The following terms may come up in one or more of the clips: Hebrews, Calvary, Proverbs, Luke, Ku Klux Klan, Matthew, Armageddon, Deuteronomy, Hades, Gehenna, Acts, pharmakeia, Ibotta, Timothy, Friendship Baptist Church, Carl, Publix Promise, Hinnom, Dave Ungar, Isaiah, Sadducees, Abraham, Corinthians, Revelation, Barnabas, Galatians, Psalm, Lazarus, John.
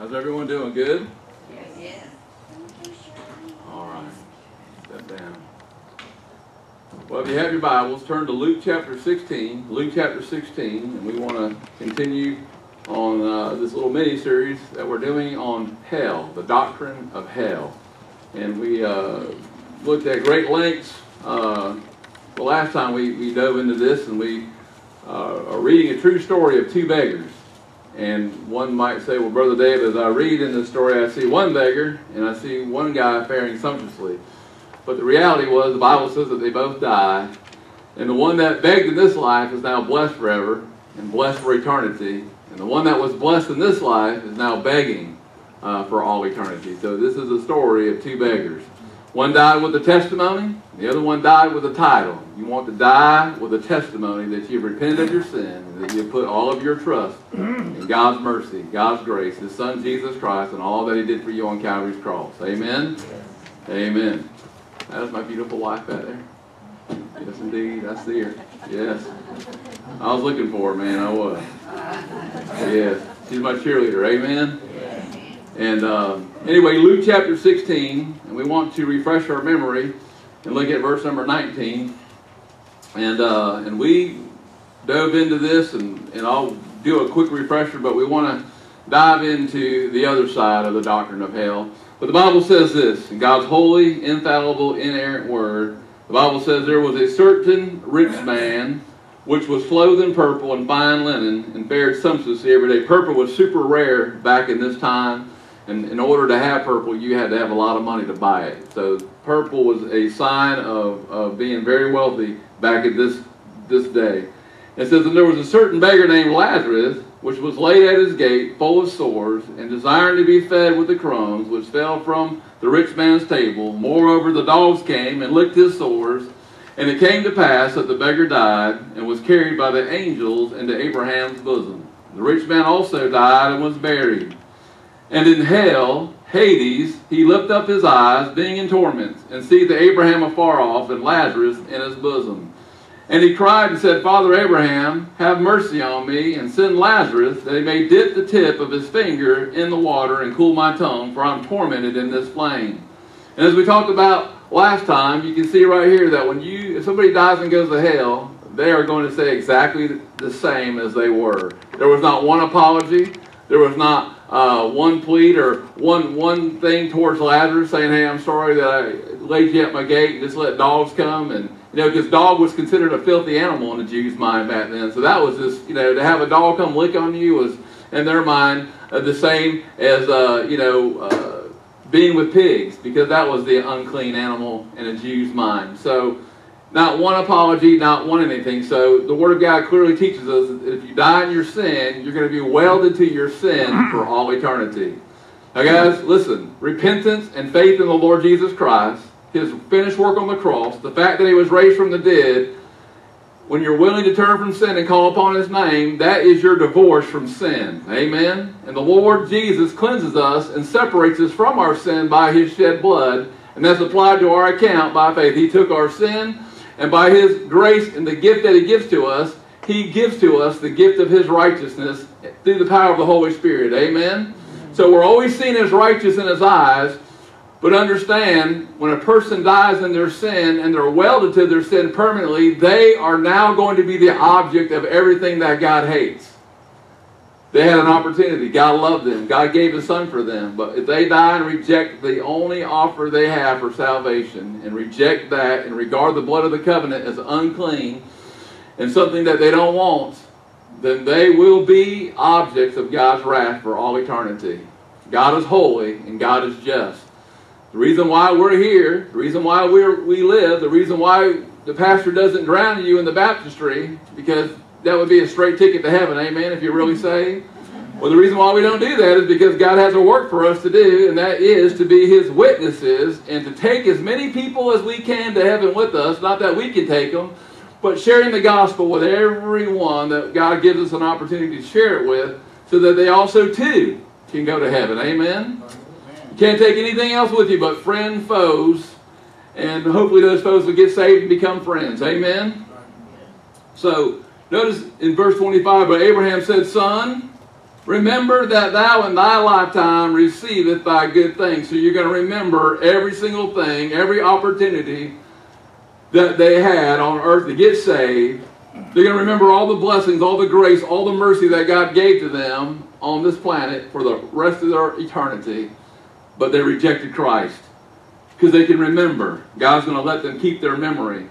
How's everyone doing? Good? Yes. All right. Step down. Well, if you have your Bibles, turn to Luke chapter 16. Luke chapter 16, and we want to continue on this little mini-series that we're doing on hell, the doctrine of hell. And we looked at great lengths. The last time we dove into this, and we are reading a true story of two beggars. And one might say, well, Brother Dave, as I read in this story, I see one beggar, and I see one guy faring sumptuously. But the reality was, the Bible says that they both died. And the one that begged in this life is now blessed forever and blessed for eternity. And the one that was blessed in this life is now begging for all eternity. So this is a story of two beggars. One died with a testimony, the other one died with a title. You want to die with a testimony that you've repented of your sin, and that you've put all of your trust in God's mercy, God's grace, His Son Jesus Christ, and all that He did for you on Calvary's cross. Amen? Amen. That is my beautiful wife out there. Yes, indeed. I see her. Yes. I was looking for her, man. I was. Yes. She's my cheerleader. Amen? And anyway, Luke chapter 16, and we want to refresh our memory and look at verse number 19. And we dove into this, and I'll do a quick refresher, but we want to dive into the other side of the doctrine of hell. But the Bible says this, in God's holy, infallible, inerrant word, the Bible says, there was a certain rich man which was clothed in purple and fine linen and fared sumptuously every day. Purple was super rare back in this time. And in order to have purple, you had to have a lot of money to buy it. So purple was a sign of being very wealthy back at this day. It says that there was a certain beggar named Lazarus, which was laid at his gate, full of sores, and desiring to be fed with the crumbs, which fell from the rich man's table. Moreover, the dogs came and licked his sores. And it came to pass that the beggar died, and was carried by the angels into Abraham's bosom. The rich man also died and was buried. And in hell, Hades, he lift up his eyes, being in torments, and see the Abraham afar off, and Lazarus in his bosom. And he cried and said, Father Abraham, have mercy on me, and send Lazarus, that he may dip the tip of his finger in the water and cool my tongue, for I am tormented in this flame. And as we talked about last time, you can see right here that if somebody dies and goes to hell, they are going to say exactly the same as they were. There was not one apology. There was not one plead or one thing towards Lazarus saying, hey, I'm sorry that I laid you at my gate and just let dogs come. And, you know, because dog was considered a filthy animal in the Jews' mind back then. So that was just, you know, to have a dog come lick on you was, in their mind, the same as, being with pigs, because that was the unclean animal in a Jew's mind. So not one apology, not one anything. So the Word of God clearly teaches us that if you die in your sin, you're going to be welded to your sin for all eternity. Now guys, listen. Repentance and faith in the Lord Jesus Christ, His finished work on the cross, the fact that He was raised from the dead, when you're willing to turn from sin and call upon His name, that is your divorce from sin. Amen? And the Lord Jesus cleanses us and separates us from our sin by His shed blood, and that's applied to our account by faith. He took our sin, and by His grace and the gift that He gives to us, He gives to us the gift of His righteousness through the power of the Holy Spirit. Amen? So we're always seen as righteous in His eyes, but understand, when a person dies in their sin and they're welded to their sin permanently, they are now going to be the object of everything that God hates. They had an opportunity. God loved them. God gave His Son for them. But if they die and reject the only offer they have for salvation, and reject that and regard the blood of the covenant as unclean and something that they don't want, then they will be objects of God's wrath for all eternity. God is holy and God is just. The reason why we're here, the reason why we live, the reason why the pastor doesn't drown you in the baptistry, because that would be a straight ticket to heaven, amen, if you're really saved. Well, the reason why we don't do that is because God has a work for us to do, and that is to be His witnesses and to take as many people as we can to heaven with us, not that we can take them, but sharing the gospel with everyone that God gives us an opportunity to share it with, so that they also, too, can go to heaven, amen. Can't take anything else with you but friend, foes, and hopefully those foes will get saved and become friends. Amen? So, notice in verse 25, but Abraham said, Son, Remember that thou in thy lifetime receiveth thy good things. So you're going to remember every single thing, every opportunity that they had on earth to get saved. They're going to remember all the blessings, all the grace, all the mercy that God gave to them on this planet for the rest of their eternity. But they rejected Christ because they can remember. God's going to let them keep their memory.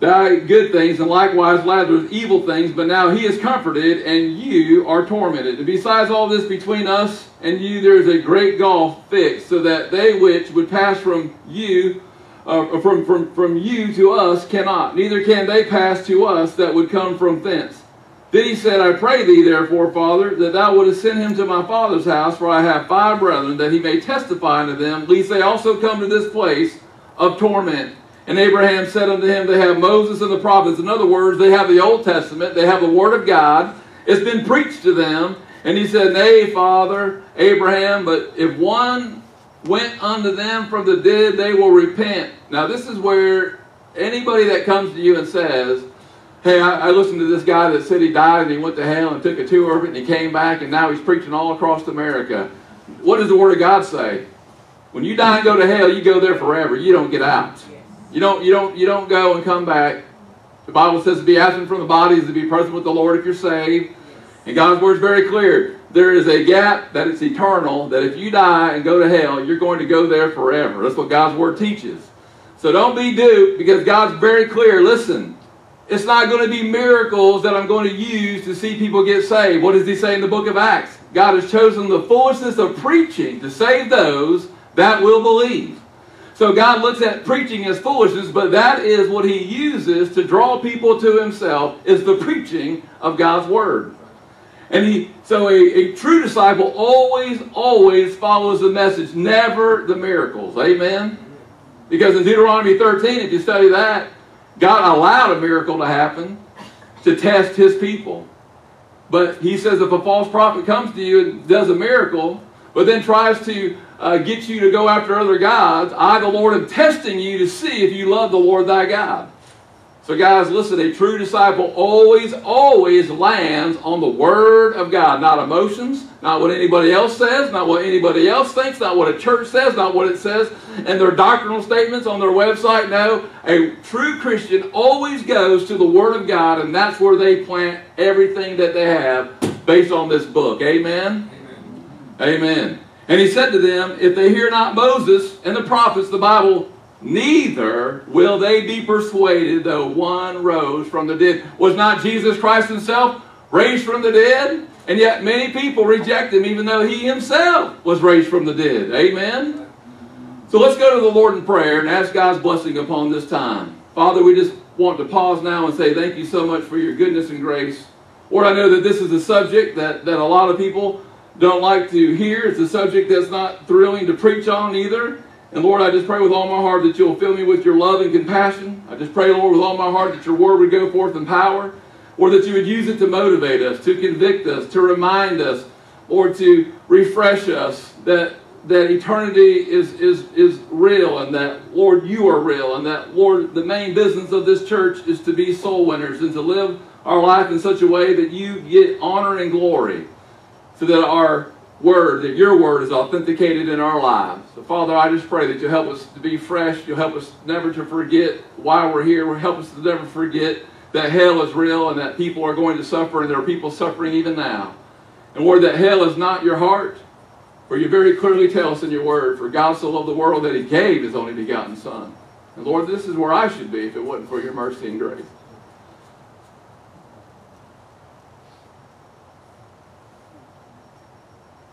Thy good things, and likewise Lazarus evil things, but now he is comforted, and you are tormented. And besides all this, between us and you there is a great gulf fixed, so that they which would pass from you from you to us cannot, neither can they pass to us that would come from thence. Then he said, I pray thee therefore, Father, that thou wouldest send him to my father's house, for I have 5 brethren, that he may testify unto them, lest they also come to this place of torment. And Abraham said unto him, they have Moses and the prophets. In other words, they have the Old Testament. They have the Word of God. It's been preached to them. And he said, Nay, Father Abraham, but if one went unto them from the dead, they will repent. Now, this is where anybody that comes to you and says, hey, I listened to this guy that said he died and he went to hell and took a tour of it and he came back and now he's preaching all across America. What does the Word of God say? When you die and go to hell, you go there forever. You don't get out. You don't go and come back. The Bible says to be absent from the body is to be present with the Lord if you're saved. And God's word is very clear. There is a gap that is eternal, that if you die and go to hell, you're going to go there forever. That's what God's word teaches. So don't be duped, because God's very clear. Listen, it's not going to be miracles that I'm going to use to see people get saved. What does he say in the book of Acts? God has chosen the foolishness of preaching to save those that will believe. So God looks at preaching as foolishness, but that is what he uses to draw people to himself, is the preaching of God's word. And so a true disciple always follows the message, never the miracles. Amen? Because in Deuteronomy 13, if you study that, God allowed a miracle to happen to test his people. But he says if a false prophet comes to you and does a miracle, but then tries to get you to go after other gods, I, the Lord, am testing you to see if you love the Lord thy God. So guys, listen, a true disciple always lands on the Word of God, not emotions, not what anybody else says, not what anybody else thinks, not what a church says, not what it says, and their doctrinal statements on their website. No, a true Christian always goes to the Word of God, and that's where they plant everything that they have based on this book. Amen? Amen. And he said to them, if they hear not Moses and the prophets, the Bible, neither will they be persuaded, though one rose from the dead. Was not Jesus Christ himself raised from the dead? And yet many people reject him, even though he himself was raised from the dead. Amen? So let's go to the Lord in prayer and ask God's blessing upon this time. Father, we just want to pause now and say thank you so much for your goodness and grace. Lord, I know that this is a subject that a lot of people don't like to hear. It's a subject that's not thrilling to preach on either. And Lord, I just pray with all my heart that you'll fill me with your love and compassion. I just pray, Lord, with all my heart that your word would go forth in power, or that you would use it to motivate us, to convict us, to remind us, or to refresh us that eternity is real, and that, Lord, you are real, and that, Lord, the main business of this church is to be soul winners and to live our life in such a way that you get honor and glory. So that our word, that your word is authenticated in our lives. So Father, I just pray that you'll help us to be fresh. You'll help us never to forget why we're here. Help us to never forget that hell is real and that people are going to suffer, and there are people suffering even now. And Lord, that hell is not your heart, for you very clearly tell us in your word, for God so loved the world that he gave his only begotten son. And Lord, this is where I should be if it wasn't for your mercy and grace.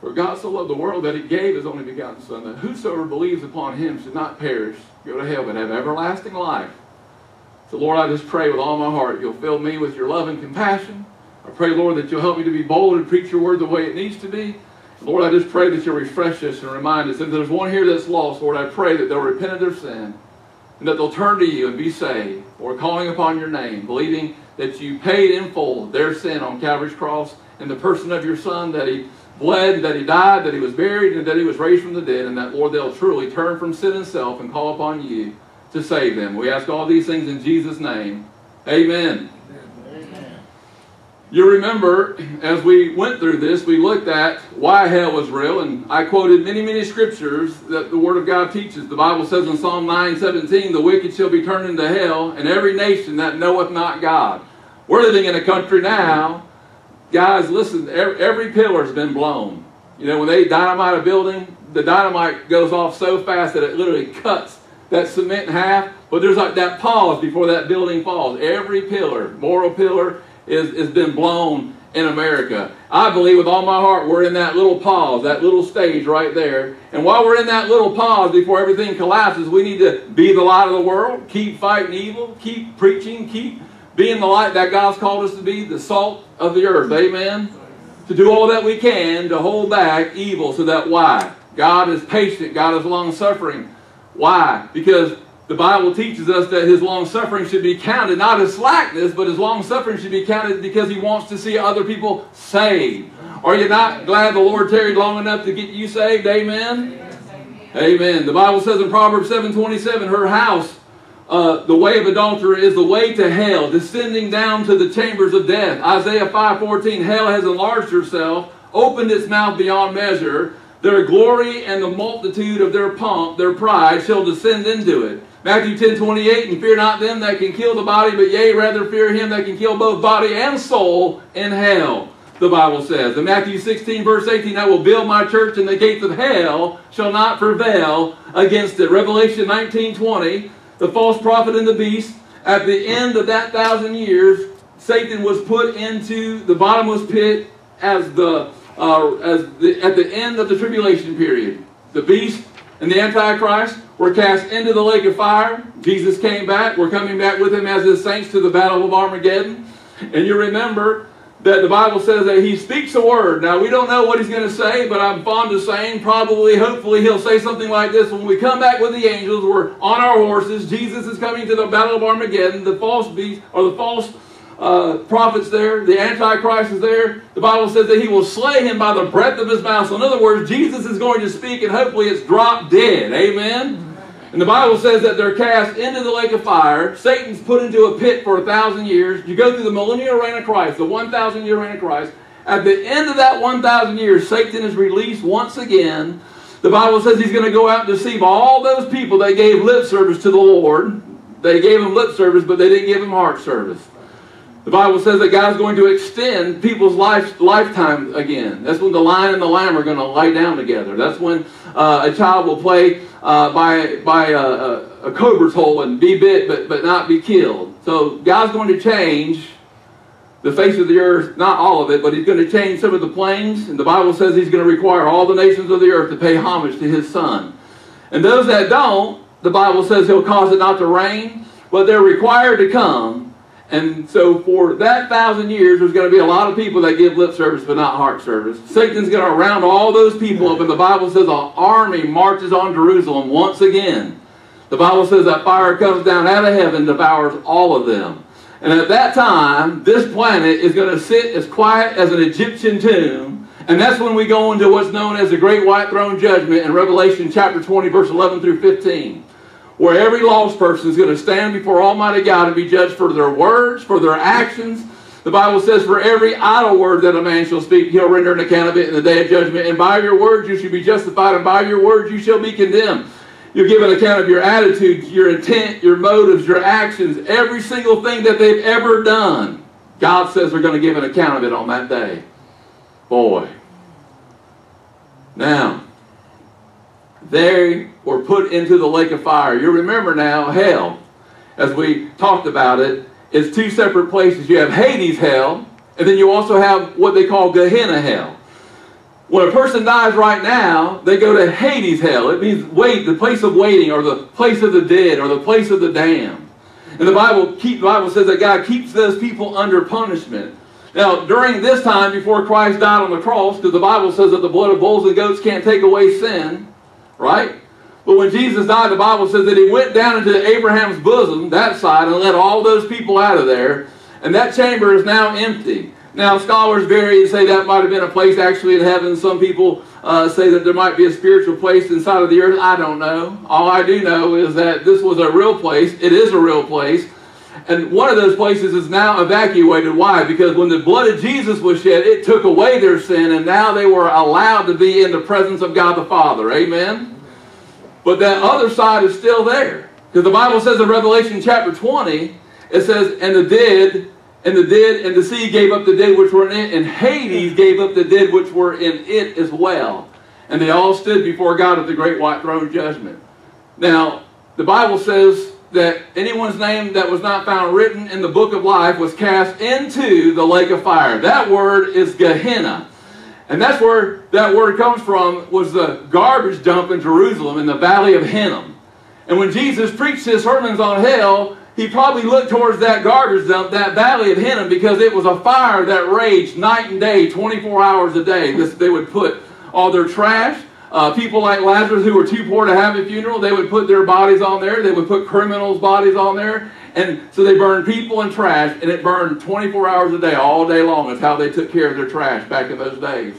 For God so loved the world that he gave his only begotten Son, that whosoever believes upon him should not perish, go to hell, but have everlasting life. So Lord, I just pray with all my heart you'll fill me with your love and compassion. I pray, Lord, that you'll help me to be bold and preach your word the way it needs to be. Lord, I just pray that you'll refresh us and remind us. If there's one here that's lost, Lord, I pray that they'll repent of their sin and that they'll turn to you and be saved, or calling upon your name, believing that you paid in full their sin on Calvary's cross and the person of your Son, that he bled, that he died, that he was buried, and that he was raised from the dead, and that, Lord, they'll truly turn from sin and self and call upon you to save them. We ask all these things in Jesus' name. Amen. Amen. You remember, as we went through this, we looked at why hell was real, and I quoted many, many scriptures that the Word of God teaches. The Bible says in Psalm 9:17, the wicked shall be turned into hell, and every nation that knoweth not God. We're living in a country now, guys, listen, every pillar's been blown. You know, when they dynamite a building, the dynamite goes off so fast that it literally cuts that cement in half, but there's like that pause before that building falls. Every pillar, moral pillar, has been blown in America. I believe with all my heart we're in that little pause, that little stage right there. And while we're in that little pause before everything collapses, we need to be the light of the world, keep fighting evil, keep preaching, keep being the light that God's called us to be, the salt of the earth. Amen? To do all that we can to hold back evil so that why? God is patient. God is long-suffering. Why? Because the Bible teaches us that His long-suffering should be counted, not as slackness, but His long-suffering should be counted because He wants to see other people saved. Are you not glad the Lord tarried long enough to get you saved? Amen? Yes, amen. Amen. The Bible says in Proverbs 7:27, her house, the way of adultery is the way to hell, descending down to the chambers of death. Isaiah 5:14, hell has enlarged herself, opened its mouth beyond measure. Their glory and the multitude of their pomp, their pride, shall descend into it. Matthew 10:28, and fear not them that can kill the body, but yea, rather fear him that can kill both body and soul in hell, the Bible says. In Matthew 16:18, I will build my church, and the gates of hell shall not prevail against it. Revelation 19:20, the false prophet and the beast, at the end of that 1,000 years, Satan was put into the bottomless pit at the end of the tribulation period. The beast and the Antichrist were cast into the lake of fire. Jesus came back. We're coming back with Him as His saints to the battle of Armageddon. And you remember that the Bible says that He speaks a word. Now, we don't know what He's going to say, but I'm fond of saying probably, hopefully, He'll say something like this. When we come back with the angels, we're on our horses. Jesus is coming to the battle of Armageddon. The false beast, or the false prophets there, the Antichrist is there. The Bible says that He will slay him by the breath of His mouth. So in other words, Jesus is going to speak, and hopefully it's drop dead. Amen? And the Bible says that they're cast into the lake of fire. Satan's put into a pit for 1,000 years. You go through the millennial reign of Christ, the 1,000-year reign of Christ. At the end of that 1,000 years, Satan is released once again. The Bible says he's going to go out and deceive all those people that gave lip service to the Lord. They gave Him lip service, but they didn't give Him heart service. The Bible says that God's going to extend people's lifetime again. That's when the lion and the lamb are going to lie down together. That's when a child will play by a cobra's hole and be bit but not be killed. So God's going to change the face of the earth, not all of it, but He's going to change some of the plains. And the Bible says He's going to require all the nations of the earth to pay homage to His Son. And those that don't, the Bible says He'll cause it not to rain, but they're required to come. And so for that 1,000 years, there's going to be a lot of people that give lip service but not heart service. Satan's going to round all those people up, and the Bible says an army marches on Jerusalem once again. The Bible says that fire comes down out of heaven, devours all of them. And at that time, this planet is going to sit as quiet as an Egyptian tomb, and that's when we go into what's known as the Great White Throne Judgment in Revelation chapter 20, verse 11 through 15. Where every lost person is going to stand before Almighty God and be judged for their words, for their actions. The Bible says, for every idle word that a man shall speak, he'll render an account of it in the day of judgment. And by your words you shall be justified, and by your words you shall be condemned. You'll give an account of your attitudes, your intent, your motives, your actions, every single thing that they've ever done. God says they're going to give an account of it on that day. Boy. Now, they were put into the lake of fire. You remember now, hell, as we talked about it, is two separate places. You have Hades hell, and then you also have what they call Gehenna hell. When a person dies right now, they go to Hades hell. It means wait, the place of waiting, or the place of the dead, or the place of the damned. And the Bible says that God keeps those people under punishment. Now, during this time, before Christ died on the cross, because the Bible says that the blood of bulls and goats can't take away sin, right? But when Jesus died, the Bible says that He went down into Abraham's bosom, that side, and let all those people out of there. And that chamber is now empty. Now, scholars vary and say that might have been a place actually in heaven. Some people say that there might be a spiritual place inside of the earth. I don't know. All I do know is that this was a real place. It is a real place. And one of those places is now evacuated. Why? Because when the blood of Jesus was shed, it took away their sin, and now they were allowed to be in the presence of God the Father. Amen? But that other side is still there. Because the Bible says in Revelation chapter 20, it says, And the dead and the sea gave up the dead which were in it, and Hades gave up the dead which were in it as well. And they all stood before God at the great white throne judgment. Now, the Bible says that anyone's name that was not found written in the book of life was cast into the lake of fire. That word is Gehenna. And that's where that word comes from, was the garbage dump in Jerusalem in the valley of Hinnom. And when Jesus preached his sermons on hell, he probably looked towards that garbage dump, that valley of Hinnom, because it was a fire that raged night and day, 24 hours a day. They would put all their trash. People like Lazarus who were too poor to have a funeral, they would put their bodies on there. They would put criminals' bodies on there. And so they burned people and trash, and it burned 24 hours a day, all day long. That's how they took care of their trash back in those days.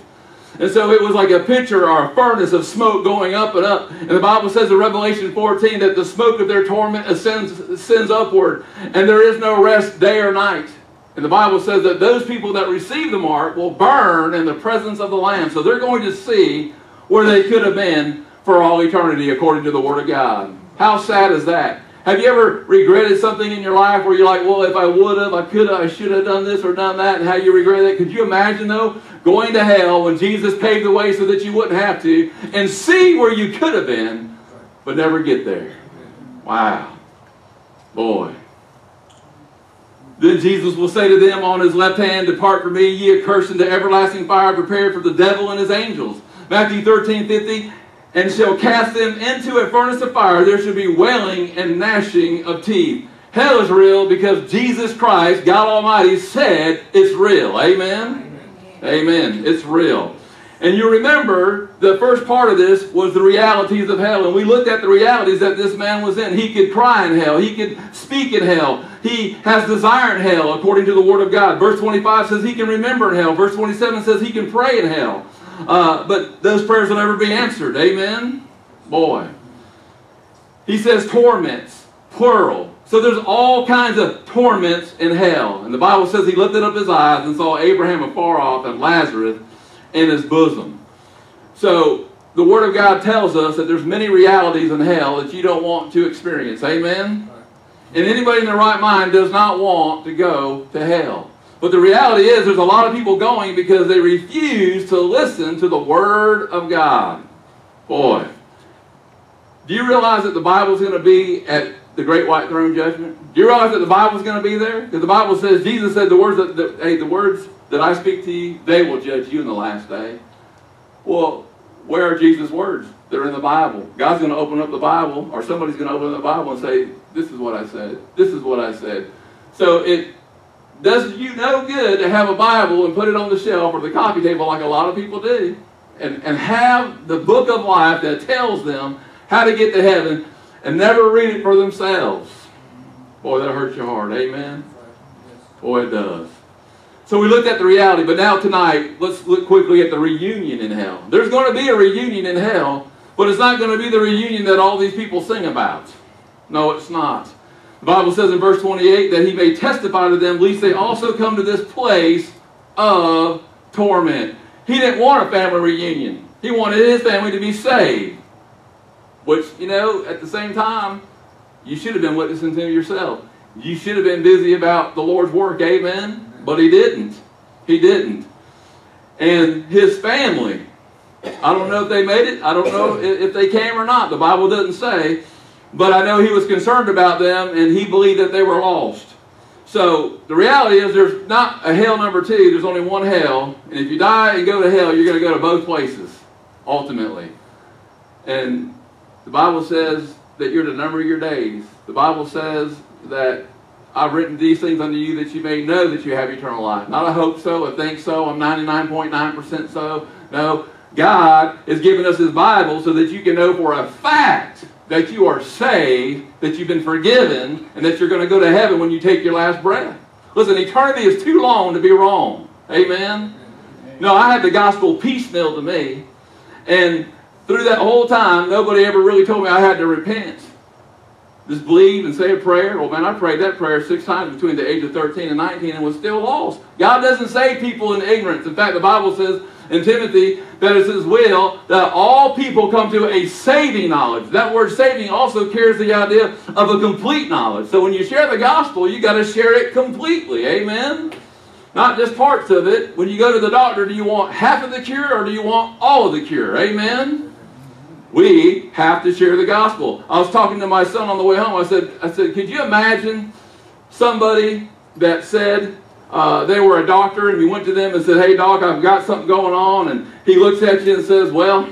And so it was like a pitcher or a furnace of smoke going up and up. And the Bible says in Revelation 14 that the smoke of their torment ascends upward, and there is no rest day or night. And the Bible says that those people that receive the mark will burn in the presence of the Lamb. So they're going to see where they could have been for all eternity, according to the Word of God. How sad is that? Have you ever regretted something in your life where you're like, well, if I would have, I could have, I should have done this or done that, and how you regret it? Could you imagine, though, going to hell when Jesus paved the way so that you wouldn't have to, and see where you could have been, but never get there? Wow. Boy. Then Jesus will say to them on his left hand, "Depart from me, ye accursed, into everlasting fire, prepared for the devil and his angels." Matthew 13:50, "And shall cast them into a furnace of fire. There shall be wailing and gnashing of teeth." Hell is real because Jesus Christ, God Almighty, said it's real. Amen? Amen. Amen. It's real. And you remember the first part of this was the realities of hell. And we looked at the realities that this man was in. He could cry in hell. He could speak in hell. He has desire in hell according to the Word of God. Verse 25 says he can remember in hell. Verse 27 says he can pray in hell. But those prayers will never be answered. Amen? Boy. He says torments, plural. So there's all kinds of torments in hell. And the Bible says he lifted up his eyes and saw Abraham afar off and Lazarus in his bosom. So the Word of God tells us that there's many realities in hell that you don't want to experience. Amen? And anybody in their right mind does not want to go to hell. But the reality is there's a lot of people going because they refuse to listen to the Word of God. Boy, do you realize that the Bible's going to be at the Great White Throne Judgment? Do you realize that the Bible's going to be there? Because the Bible says, Jesus said, the words that I speak to you, they will judge you in the last day. Well, where are Jesus' words? They're in the Bible. God's going to open up the Bible, or somebody's going to open up the Bible and say, this is what I said. This is what I said. So it does you no good to have a Bible and put it on the shelf or the coffee table like a lot of people do, and have the book of life that tells them how to get to heaven and never read it for themselves. Boy, that hurts your heart. Amen? Boy, it does. So we looked at the reality, but now tonight, let's look quickly at the reunion in hell. There's going to be a reunion in hell, but it's not going to be the reunion that all these people sing about. No, it's not. The Bible says in verse 28 that he may testify to them, lest they also come to this place of torment. He didn't want a family reunion. He wanted his family to be saved. Which, you know, at the same time, you should have been witnessing to yourself. You should have been busy about the Lord's work, amen? But he didn't. He didn't. And his family, I don't know if they made it. I don't know if they came or not. The Bible doesn't say. But I know he was concerned about them, and he believed that they were lost. So the reality is there's not a hell number two. There's only one hell. And if you die and go to hell, you're going to go to both places, ultimately. And the Bible says that you're the number of your days. The Bible says that I've written these things unto you that you may know that you have eternal life. Not I hope so, I think so, I'm 99.9% so. No, God has given us his Bible so that you can know for a fact that you are saved, that you've been forgiven, and that you're going to go to heaven when you take your last breath. Listen, eternity is too long to be wrong. Amen? No, I had the gospel piecemeal to me, and through that whole time, nobody ever really told me I had to repent. just believe and say a prayer. Well, man, I prayed that prayer 6 times between the age of 13 and 19 and was still lost. God doesn't save people in ignorance. In fact, the Bible says in Timothy that it's His will that all people come to a saving knowledge. That word saving also carries the idea of a complete knowledge. So when you share the gospel, you've got to share it completely. Amen? Not just parts of it. When you go to the doctor, do you want half of the cure or do you want all of the cure? Amen? We have to share the gospel. I was talking to my son on the way home. I said, could you imagine somebody that said they were a doctor and we went to them and said, hey, doc, I've got something going on. And he looks at you and says, well,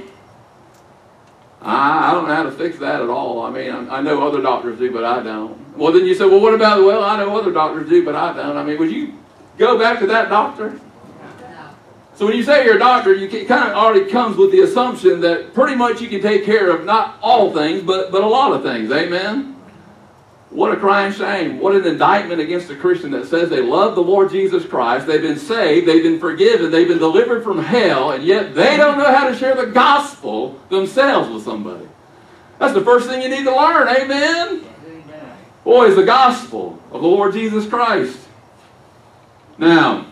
I don't know how to fix that at all. I mean, I know other doctors do, but I don't. Well, then you say, well, what about, well, I know other doctors do, but I don't. I mean, would you go back to that doctor? So when you say you're a doctor, it kind of already comes with the assumption that pretty much you can take care of not all things, but a lot of things. Amen? What a crying shame. What an indictment against a Christian that says they love the Lord Jesus Christ. They've been saved. They've been forgiven. They've been delivered from hell. And yet they don't know how to share the gospel themselves with somebody. That's the first thing you need to learn. Amen? Boy, is the gospel of the Lord Jesus Christ. Now,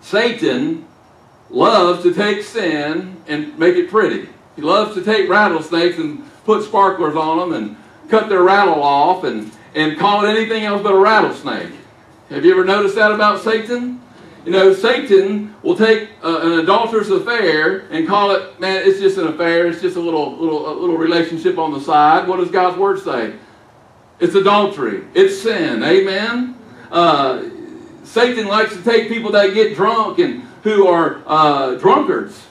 Satan loves to take sin and make it pretty. He loves to take rattlesnakes and put sparklers on them and cut their rattle off and call it anything else but a rattlesnake. Have you ever noticed that about Satan? You know, Satan will take an adulterous affair and call it, man, it's just an affair. It's just a little relationship on the side. What does God's Word say? It's adultery. It's sin. Amen? Satan likes to take people that get drunk and who are drunkards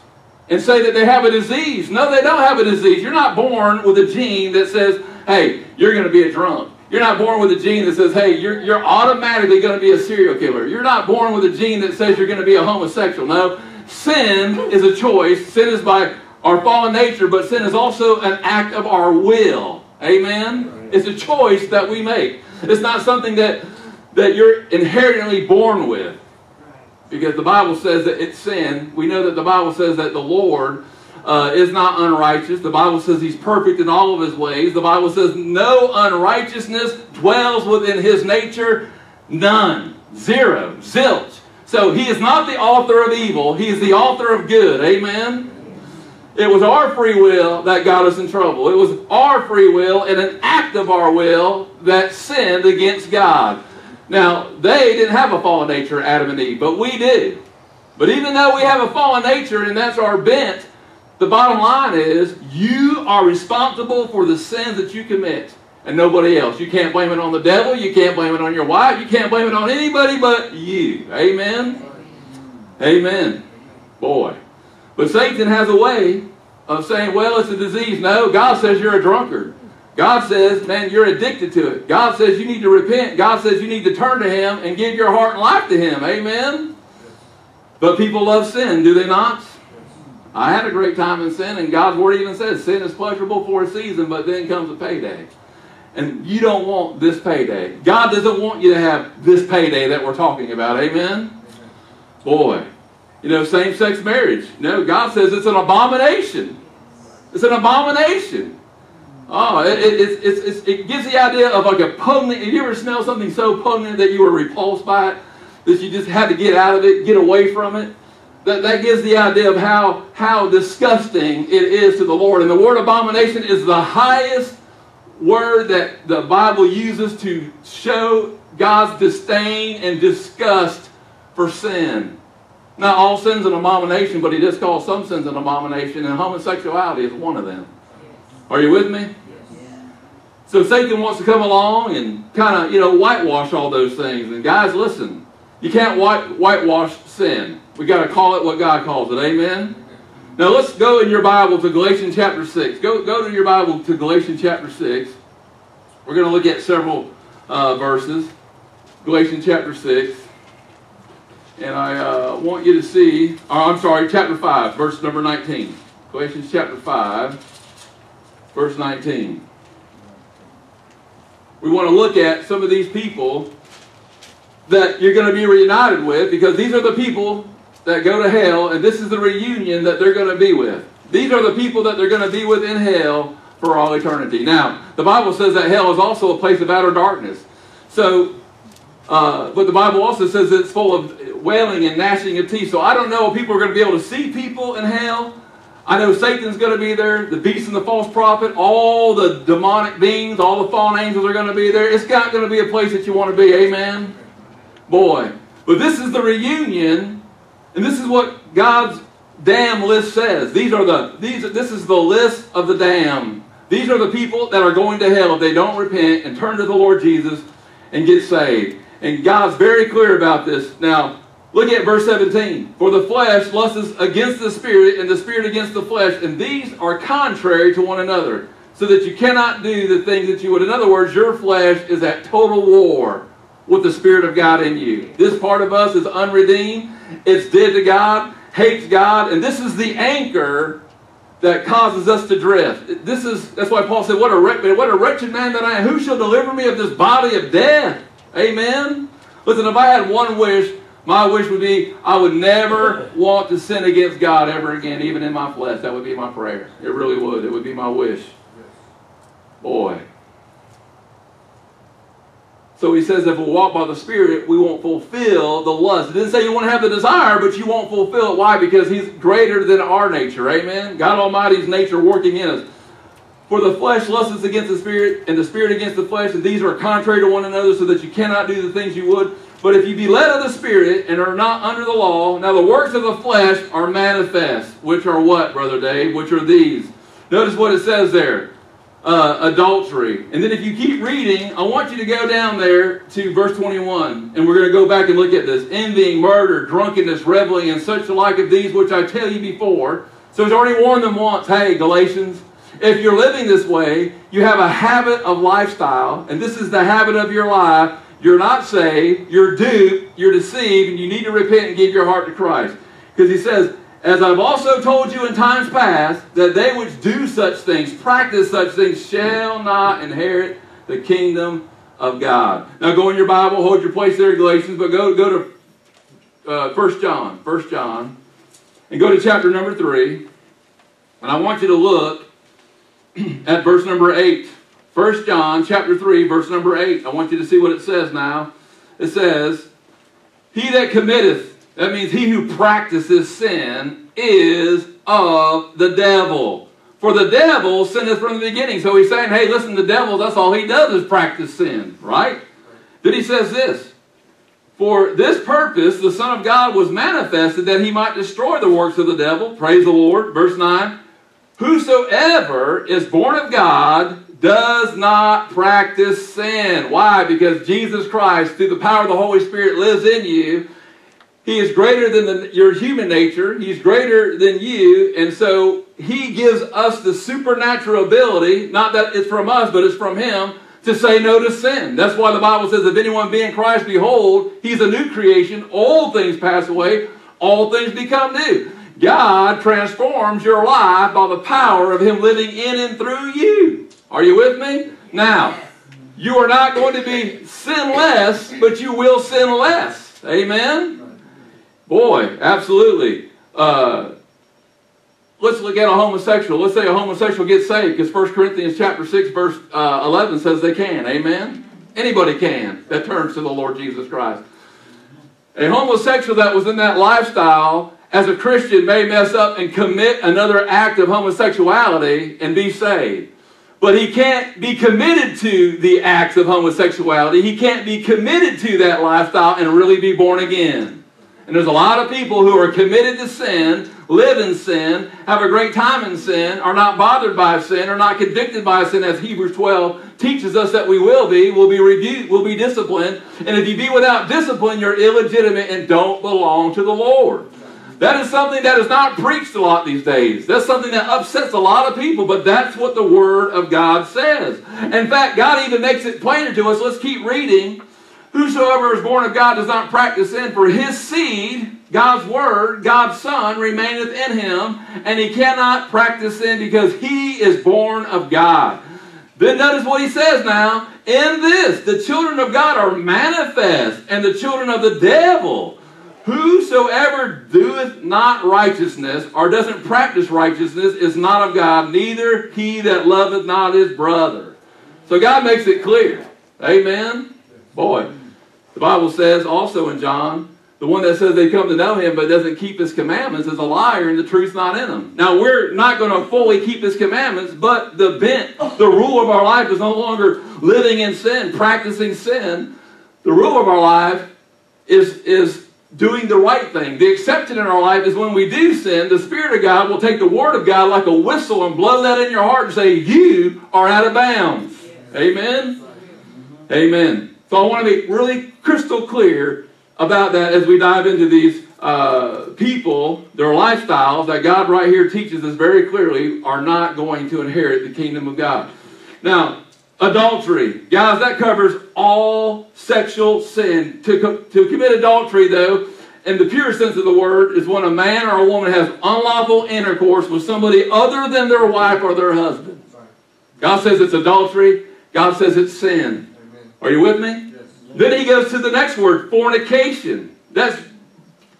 and say that they have a disease. No, they don't have a disease. You're not born with a gene that says, hey, you're going to be a drunk. You're not born with a gene that says, hey, you're automatically going to be a serial killer. You're not born with a gene that says you're going to be a homosexual. No, sin is a choice. Sin is by our fallen nature, but sin is also an act of our will. Amen? It's a choice that we make. It's not something that you're inherently born with. Because the Bible says that it's sin. We know that the Bible says that the Lord is not unrighteous. The Bible says He's perfect in all of His ways. The Bible says no unrighteousness dwells within His nature. None. Zero. Zilch. So He is not the author of evil. He is the author of good. Amen? It was our free will that got us in trouble. It was our free will and an act of our will that sinned against God. Now, they didn't have a fallen nature, Adam and Eve, but we do. But even though we have a fallen nature and that's our bent, the bottom line is you are responsible for the sins that you commit and nobody else. You can't blame it on the devil. You can't blame it on your wife. You can't blame it on anybody but you. Amen? Amen. Boy. But Satan has a way of saying, well, it's a disease. No, God says you're a drunkard. God says, man, you're addicted to it. God says you need to repent. God says you need to turn to Him and give your heart and life to Him. Amen? But people love sin, do they not? I had a great time in sin, and God's Word even says sin is pleasurable for a season, but then comes a payday. And you don't want this payday. God doesn't want you to have this payday that we're talking about. Amen? Boy. You know, same-sex marriage. No, God says it's an abomination. It's an abomination. Oh, it gives the idea of like a pungent. Have you ever smelled something so pungent that you were repulsed by it, that you just had to get out of it, get away from it? That gives the idea of how disgusting it is to the Lord. And the word abomination is the highest word that the Bible uses to show God's disdain and disgust for sin. Not all sin's an abomination, but He does call some sins an abomination, and homosexuality is one of them. Are you with me? Yes. So Satan wants to come along and kind of, you know, whitewash all those things. And guys, listen, you can't whitewash sin. We've got to call it what God calls it. Amen? Now let's go in your Bible to Galatians chapter 6. Go to your Bible to Galatians chapter 6. We're going to look at several verses. Galatians chapter 6. And I want you to see, chapter 5, verse number 19. Galatians chapter 5. Verse 19. We want to look at some of these people that you're going to be reunited with, because these are the people that go to hell, and this is the reunion that they're going to be with. These are the people that they're going to be with in hell for all eternity. Now, the Bible says that hell is also a place of outer darkness. So, but the Bible also says it's full of wailing and gnashing of teeth. So I don't know if people are going to be able to see people in hell. I know Satan's going to be there, the beast and the false prophet, all the demonic beings, all the fallen angels are going to be there. It's not going to be a place that you want to be, amen? Boy. But this is the reunion, and this is what God's damn list says. This is the list of the damned. These are the people that are going to hell if they don't repent and turn to the Lord Jesus and get saved. And God's very clear about this. Now, look at verse 17. For the flesh lusts against the spirit, and the spirit against the flesh, and these are contrary to one another, so that you cannot do the things that you would. In other words, your flesh is at total war with the Spirit of God in you. This part of us is unredeemed. It's dead to God, hates God, and this is the anchor that causes us to drift. That's why Paul said, what a wretched man that I am. Who shall deliver me of this body of death? Amen? Listen, if I had one wish, my wish would be, I would never want to sin against God ever again, even in my flesh. That would be my prayer. It really would. It would be my wish. Boy. So he says, if we walk by the Spirit, we won't fulfill the lust. It didn't say you won't have the desire, but you won't fulfill it. Why? Because he's greater than our nature. Amen? God Almighty's nature working in us. For the flesh lusts against the Spirit, and the Spirit against the flesh, and these are contrary to one another, so that you cannot do the things you would. But if you be led of the Spirit, and are not under the law, now the works of the flesh are manifest. Which are what, Brother Dave? Which are these? Notice what it says there. Adultery. And then if you keep reading, I want you to go down there to verse 21, and we're going to go back and look at this. Envying, murder, drunkenness, reveling, and such the like of these, which I tell you before. So he's already warned them once. Hey, Galatians, if you're living this way, you have a habit of lifestyle, and this is the habit of your life. You're not saved, you're duped, you're deceived, and you need to repent and give your heart to Christ. Because he says, as I've also told you in times past, that they which do such things, practice such things, shall not inherit the kingdom of God. Now go in your Bible, hold your place there, Galatians, but go to 1 John, and go to chapter number 3, and I want you to look at verse number 8. 1 John chapter 3, verse number 8. I want you to see what it says now. It says, he that committeth, that means he who practices sin, is of the devil. For the devil sinneth from the beginning. So he's saying, hey, listen, the devil, that's all he does is practice sin, right? Then he says this, for this purpose the Son of God was manifested, that he might destroy the works of the devil. Praise the Lord. Verse 9, whosoever is born of God does not practice sin. Why? Because Jesus Christ, through the power of the Holy Spirit, lives in you. He is greater than your human nature. He's greater than you. And so he gives us the supernatural ability, not that it's from us, but it's from him, to say no to sin. That's why the Bible says, if anyone be in Christ, behold, he's a new creation. All things pass away. All things become new. God transforms your life by the power of him living in and through you. Are you with me? Now, you are not going to be sinless, but you will sin less. Amen? Boy, absolutely. Let's look at a homosexual. Let's say a homosexual gets saved, because 1 Corinthians chapter 6, verse 11 says they can. Amen? Anybody can that turns to the Lord Jesus Christ. A homosexual that was in that lifestyle as a Christian may mess up and commit another act of homosexuality and be saved. But he can't be committed to the acts of homosexuality. He can't be committed to that lifestyle and really be born again. And there's a lot of people who are committed to sin, live in sin, have a great time in sin, are not bothered by sin, are not convicted by sin, as Hebrews 12 teaches us that we will be. We'll be rebuked, we'll be disciplined. And if you be without discipline, you're illegitimate and don't belong to the Lord. That is something that is not preached a lot these days. That's something that upsets a lot of people, but that's what the Word of God says. In fact, God even makes it plainer to us. Let's keep reading. Whosoever is born of God does not practice sin, for his seed, God's Word, God's Son, remaineth in him, and he cannot practice sin because he is born of God. Then notice what he says now. In this, the children of God are manifest, and the children of the devil. Whosoever doeth not righteousness, or doesn't practice righteousness, is not of God, neither he that loveth not his brother. So God makes it clear. Amen? Boy, the Bible says also in John, the one that says they come to know him but doesn't keep his commandments is a liar, and the truth's not in him. Now, we're not going to fully keep his commandments, but the bent, the rule of our life is no longer living in sin, practicing sin. The rule of our life is doing the right thing. The exception in our life is when we do sin, the Spirit of God will take the Word of God like a whistle and blow that in your heart and say, you are out of bounds. Amen? Amen. So I want to be really crystal clear about that as we dive into these people, their lifestyles that God right here teaches us very clearly are not going to inherit the kingdom of God. Now, adultery. Guys, that covers all sexual sin. To commit adultery, though, in the pure sense of the word, is when a man or a woman has unlawful intercourse with somebody other than their wife or their husband. God says it's adultery. God says it's sin. Amen. Are you with me? Then he goes to the next word, fornication. That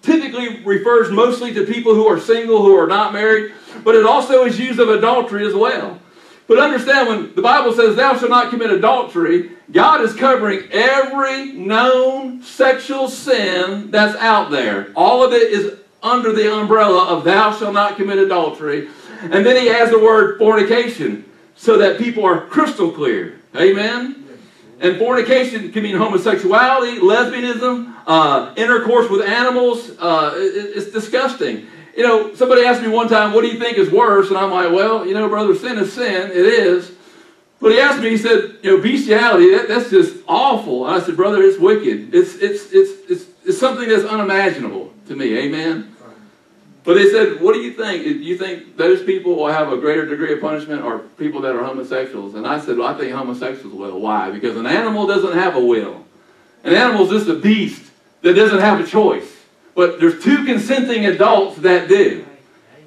typically refers mostly to people who are single, who are not married, but it also is used of adultery as well. But understand, when the Bible says, thou shalt not commit adultery, God is covering every known sexual sin that's out there. All of it is under the umbrella of thou shalt not commit adultery. And then he adds the word fornication, so that people are crystal clear. Amen? And fornication can mean homosexuality, lesbianism, intercourse with animals. It's disgusting. You know, somebody asked me one time, what do you think is worse? And I'm like, well, you know, brother, sin is sin. It is. But he asked me, he said, you know, bestiality, that's just awful. And I said, brother, it's wicked. It's something that's unimaginable to me. Amen? But they said, what do you think? Do you think those people will have a greater degree of punishment, or people that are homosexuals? And I said, well, I think homosexuals will. Why? Because an animal doesn't have a will. An animal is just a beast that doesn't have a choice. But there's two consenting adults that do.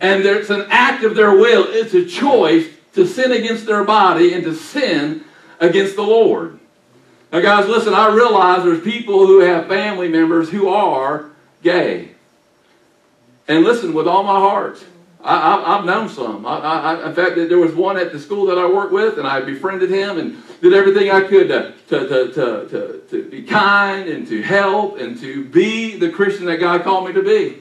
And it's an act of their will. It's a choice to sin against their body and to sin against the Lord. Now, guys, listen, I realize there's people who have family members who are gay. And listen, with all my heart, I've known some. In fact, there was one at the school that I worked with, and I befriended him and did everything I could to be kind and to help and to be the Christian that God called me to be.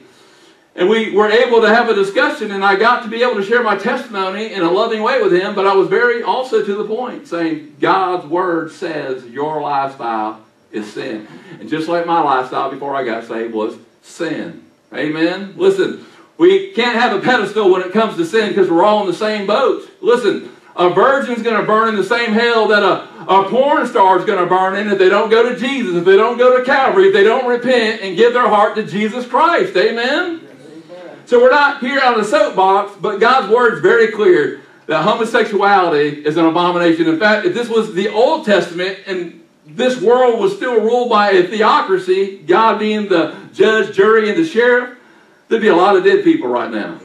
And we were able to have a discussion, and I got to be able to share my testimony in a loving way with him, but I was very also to the point, saying, God's Word says your lifestyle is sin. And just like my lifestyle before I got saved was sin. Amen? Listen, we can't have a pedestal when it comes to sin because we're all in the same boat. Listen, a virgin's going to burn in the same hell that a porn star is going to burn in if they don't go to Jesus, if they don't go to Calvary, if they don't repent and give their heart to Jesus Christ. Amen? Yes, amen. So we're not here out of the soapbox, but God's Word is very clear that homosexuality is an abomination. In fact, if this was the Old Testament and this world was still ruled by a theocracy, God being the judge, jury, and the sheriff, there'd be a lot of dead people right now.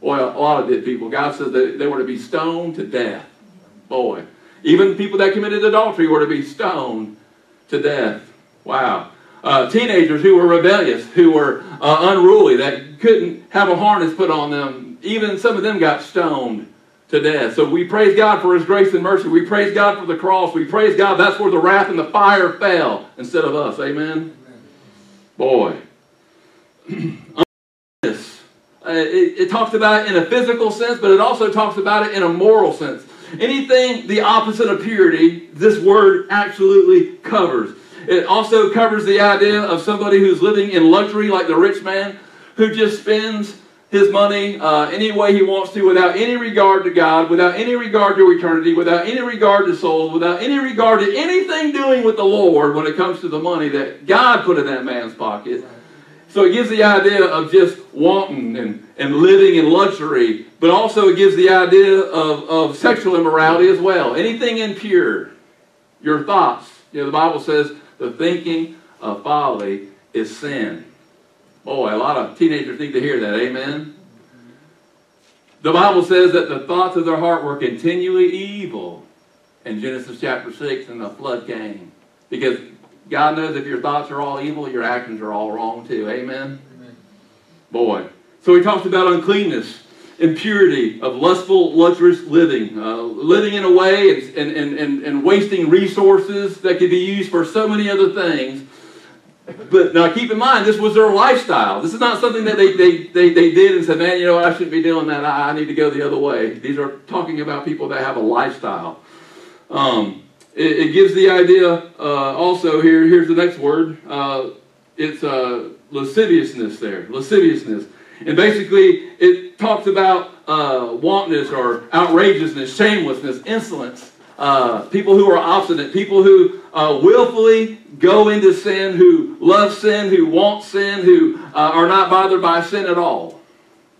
Well, a lot of dead people. God said that they were to be stoned to death. Boy. Even people that committed adultery were to be stoned to death. Wow. Teenagers who were rebellious, who were unruly, that couldn't have a harness put on them, even some of them got stoned to death. So we praise God for His grace and mercy. We praise God for the cross. We praise God that's where the wrath and the fire fell instead of us. Amen? Amen. Boy. It talks about it in a physical sense, but it also talks about it in a moral sense. Anything the opposite of purity, this word absolutely covers. It also covers the idea of somebody who's living in luxury like the rich man who just spends his money any way he wants to, without any regard to God, without any regard to eternity, without any regard to souls, without any regard to anything doing with the Lord when it comes to the money that God put in that man's pocket. So it gives the idea of just wanting and living in luxury, but also it gives the idea of sexual immorality as well. Anything impure, your thoughts. You know, the Bible says the thinking of folly is sin. Boy, a lot of teenagers need to hear that. Amen? The Bible says that the thoughts of their heart were continually evil in Genesis chapter 6, and the flood came. Because God knows if your thoughts are all evil, your actions are all wrong too. Amen? Amen. Boy. So he talks about uncleanness, impurity, of lustful, lecherous living. Living in a way and wasting resources that could be used for so many other things. But now keep in mind, this was their lifestyle. This is not something that they did and said, man, you know what, I shouldn't be doing that. I need to go the other way. These are talking about people that have a lifestyle. It gives the idea also here, here's the next word. It's lasciviousness there. Lasciviousness. And basically it talks about wantonness or outrageousness, shamelessness, insolence. People who are obstinate, people who willfully go into sin, who love sin, who want sin, who are not bothered by sin at all.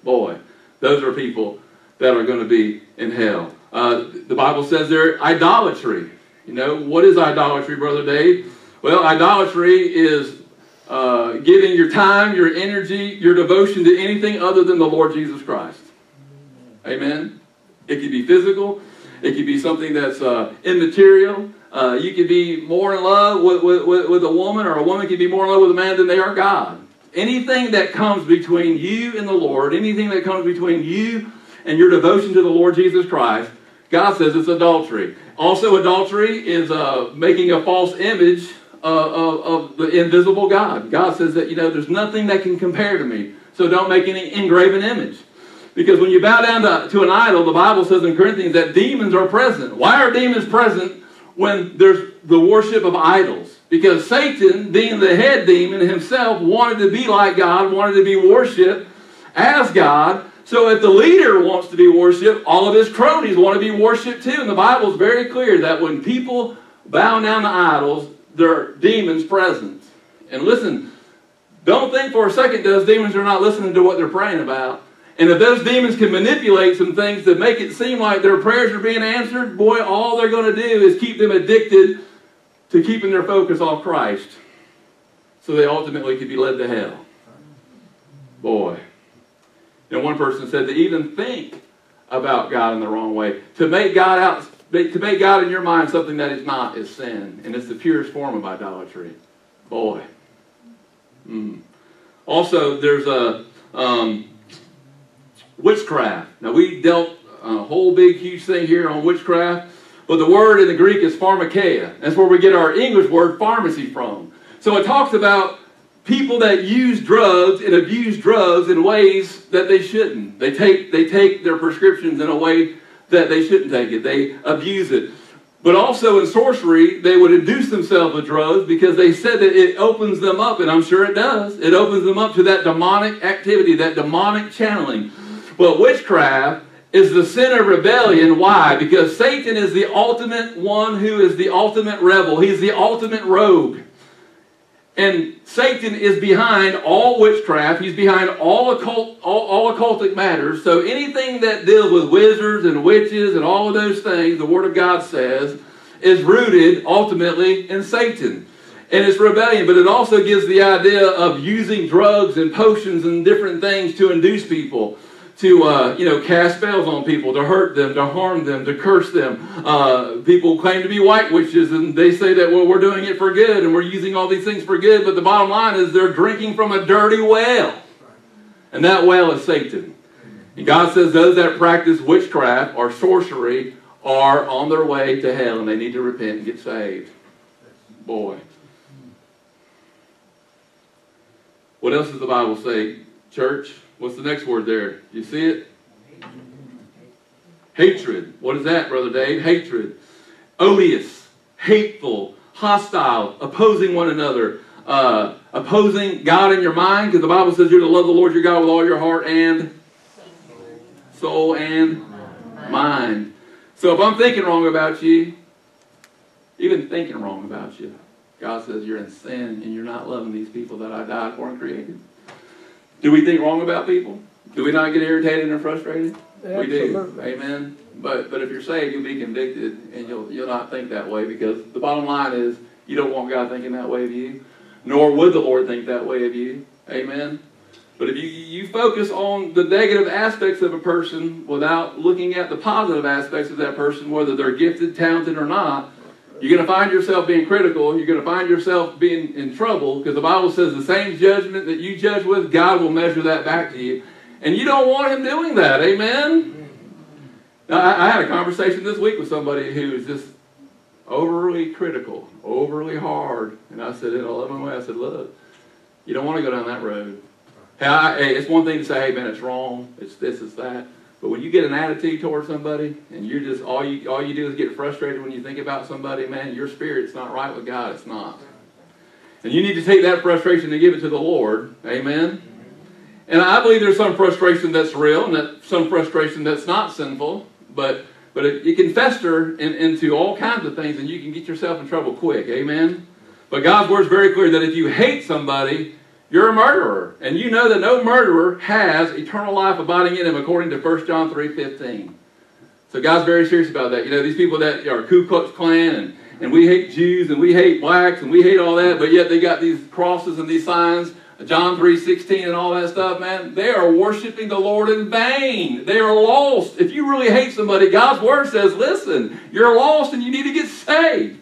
Boy, those are people that are going to be in hell. The Bible says they're idolatry. You know, what is idolatry, Brother Dave? Well, idolatry is giving your time, your energy, your devotion to anything other than the Lord Jesus Christ. Amen? It could be physical. It could be something that's immaterial. You could be more in love with a woman, or a woman could be more in love with a man than they are God. Anything that comes between you and the Lord, anything that comes between you and your devotion to the Lord Jesus Christ, God says it's adultery. Also, adultery is making a false image of the invisible God. God says that, you know, there's nothing that can compare to me, so don't make any engraven image. Because when you bow down to an idol, the Bible says in Corinthians that demons are present. Why are demons present when there's the worship of idols? Because Satan, being the head demon himself, wanted to be like God, wanted to be worshipped as God. So if the leader wants to be worshipped, all of his cronies want to be worshipped too. And the Bible is very clear that when people bow down to idols, there are demons present. And listen, don't think for a second those demons are not listening to what they're praying about. And if those demons can manipulate some things to make it seem like their prayers are being answered, boy, all they're going to do is keep them addicted to keeping their focus on Christ, so they ultimately could be led to hell. Boy. And one person said to even think about God in the wrong way, to make God in your mind something that is not, is sin. And it's the purest form of idolatry. Boy. Also, there's a... witchcraft. Now, we dealt a whole big, huge thing here on witchcraft, but the word in the Greek is pharmakeia. That's where we get our English word pharmacy from. So it talks about people that use drugs and abuse drugs in ways that they shouldn't. They take their prescriptions in a way that they shouldn't take it. They abuse it. But also in sorcery, they would induce themselves with drugs because they said that it opens them up, and I'm sure it does. It opens them up to that demonic activity, that demonic channeling. But witchcraft is the sin of rebellion. Why? Because Satan is the ultimate one who is the ultimate rebel. He's the ultimate rogue. And Satan is behind all witchcraft. He's behind all occultic matters. So anything that deals with wizards and witches and all of those things, the Word of God says, is rooted ultimately in Satan. And it's rebellion. But it also gives the idea of using drugs and potions and different things to induce people, to you know, cast spells on people, to hurt them, to harm them, to curse them. People claim to be white witches, and they say that, well, we're doing it for good, and we're using all these things for good, but the bottom line is they're drinking from a dirty well. And that well is Satan. And God says those that practice witchcraft or sorcery are on their way to hell, and they need to repent and get saved. Boy. What else does the Bible say, church? What's the next word there? You see it? Hatred. What is that, Brother Dave? Hatred. Odious, hateful, hostile, opposing one another, opposing God in your mind, because the Bible says you're to love the Lord your God with all your heart and soul and mind. So if I'm thinking wrong about you, even thinking wrong about you, God says you're in sin and you're not loving these people that I died for and created. Do we think wrong about people? Do we not get irritated and frustrated? Absolutely. We do. Amen. But if you're saved, you'll be convicted, and you'll not think that way, because the bottom line is you don't want God thinking that way of you, nor would the Lord think that way of you. Amen. But if you focus on the negative aspects of a person without looking at the positive aspects of that person, whether they're gifted, talented, or not, You're going to find yourself being critical. You're going to find yourself being in trouble, because the Bible says the same judgment that you judge with, God will measure that back to you. And you don't want him doing that. Amen? I had a conversation this week with somebody who was just overly critical, overly hard. And I said, in a loving way, I said, look, you don't want to go down that road. Hey, it's one thing to say, hey, man, it's wrong. It's this, it's that. But when you get an attitude towards somebody, and you're just all you do is get frustrated when you think about somebody, man, your spirit's not right with God. It's not. And you need to take that frustration and give it to the Lord. Amen. And I believe there's some frustration that's real, and that some frustration that's not sinful. But it can fester into all kinds of things, and you can get yourself in trouble quick. Amen. But God's word is very clear that if you hate somebody, you're a murderer, and you know that no murderer has eternal life abiding in him, according to 1 John 3:15. So God's very serious about that. You know, these people that are Ku Klux Klan, and we hate Jews, and we hate blacks, and we hate all that, but yet they got these crosses and these signs, John 3:16 and all that stuff, man. They are worshiping the Lord in vain. They are lost. If you really hate somebody, God's word says, listen, you're lost and you need to get saved.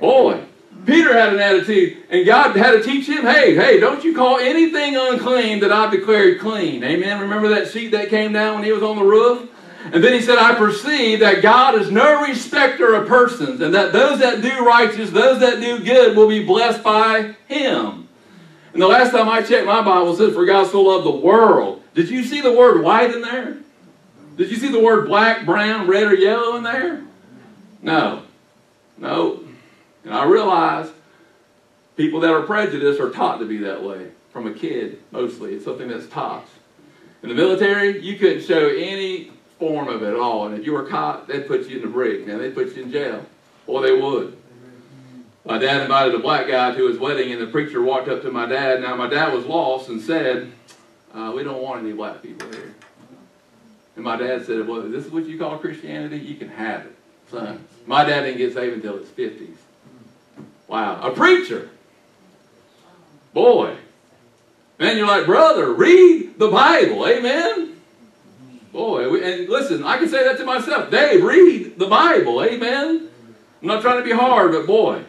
Boy. Peter had an attitude, and God had to teach him, hey, don't you call anything unclean that I've declared clean. Amen. Remember that sheet that came down when he was on the roof? And then he said, I perceive that God is no respecter of persons, and that those that do righteous, those that do good will be blessed by him. And the last time I checked my Bible, it says, for God so loved the world. Did you see the word white in there? Did you see the word black, brown, red, or yellow in there? No. No. And I realize people that are prejudiced are taught to be that way from a kid, mostly. It's something that's taught. In the military, you couldn't show any form of it at all. And if you were caught, they'd put you in the brig. Now, they'd put you in jail. Or they would. My dad invited a black guy to his wedding, and the preacher walked up to my dad. Now, my dad was lost and said, we don't want any black people here. And my dad said, well, if this is what you call Christianity, you can have it, son. My dad didn't get saved until his 50s. Wow, a preacher. Boy. Man, you're like, brother, read the Bible. Amen? Boy, and listen, I can say that to myself. Dave, read the Bible. Amen? I'm not trying to be hard, but boy.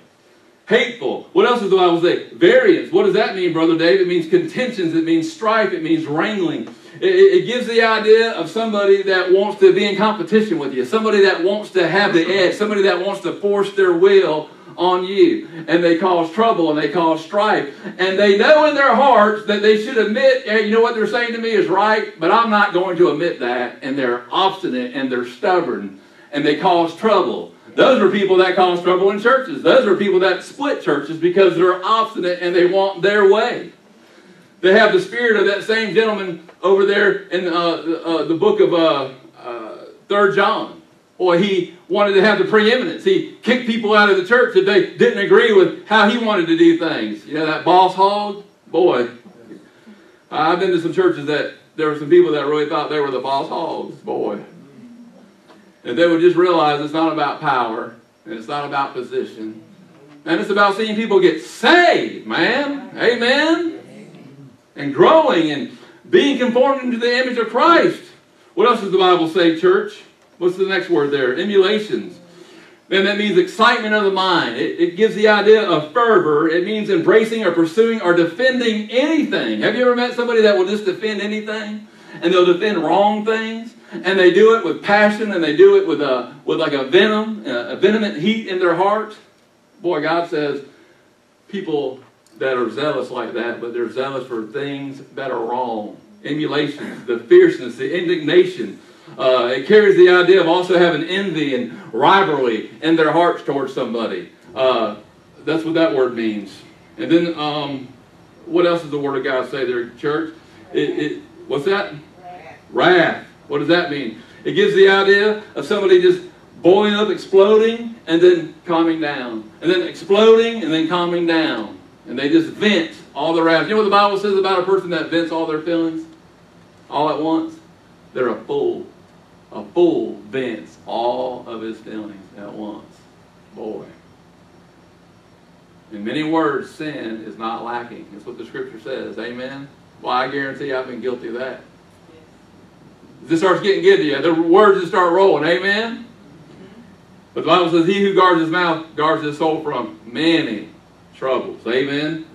Hateful. What else does the Bible say? Variance. What does that mean, Brother Dave? It means contentions. It means strife. It means wrangling. It gives the idea of somebody that wants to be in competition with you. Somebody that wants to have the edge. Somebody that wants to force their will on you, and they cause trouble, and they cause strife, and they know in their hearts that they should admit, hey, you know what they're saying to me is right, but I'm not going to admit that, and they're obstinate, and they're stubborn, and they cause trouble. Those are people that cause trouble in churches. Those are people that split churches because they're obstinate, and they want their way. They have the spirit of that same gentleman over there in the book of 3 John. Or he wanted to have the preeminence. He kicked people out of the church if they didn't agree with how he wanted to do things. You know, that boss hog? Boy. I've been to some churches that there were some people that really thought they were the boss hogs. Boy. And they would just realize it's not about power. And it's not about position. And it's about seeing people get saved, man. Amen. And growing and being conformed into the image of Christ. What else does the Bible say, church? What's the next word there? Emulations. And that means excitement of the mind. It gives the idea of fervor. It means embracing or pursuing or defending anything. Have you ever met somebody that will just defend anything? And they'll defend wrong things? And they do it with passion, and they do it with like a vehement heat in their heart? Boy, God says people that are zealous like that, but they're zealous for things that are wrong. Emulations, the fierceness, the indignation. It carries the idea of also having envy and rivalry in their hearts towards somebody. That's what that word means. And then, what else does the Word of God say there, church? What's that? Wrath. What does that mean? It gives the idea of somebody just boiling up, exploding, and then calming down. And then exploding, and then calming down. And they just vent all their wrath. You know what the Bible says about a person that vents all their feelings? All at once? They're a fool. A fool vents all of his feelings at once. Boy. In many words, sin is not lacking. That's what the scripture says. Amen? Well, I guarantee I've been guilty of that. This starts getting good to you. The words just start rolling. Amen? But the Bible says, he who guards his mouth guards his soul from many troubles. Amen?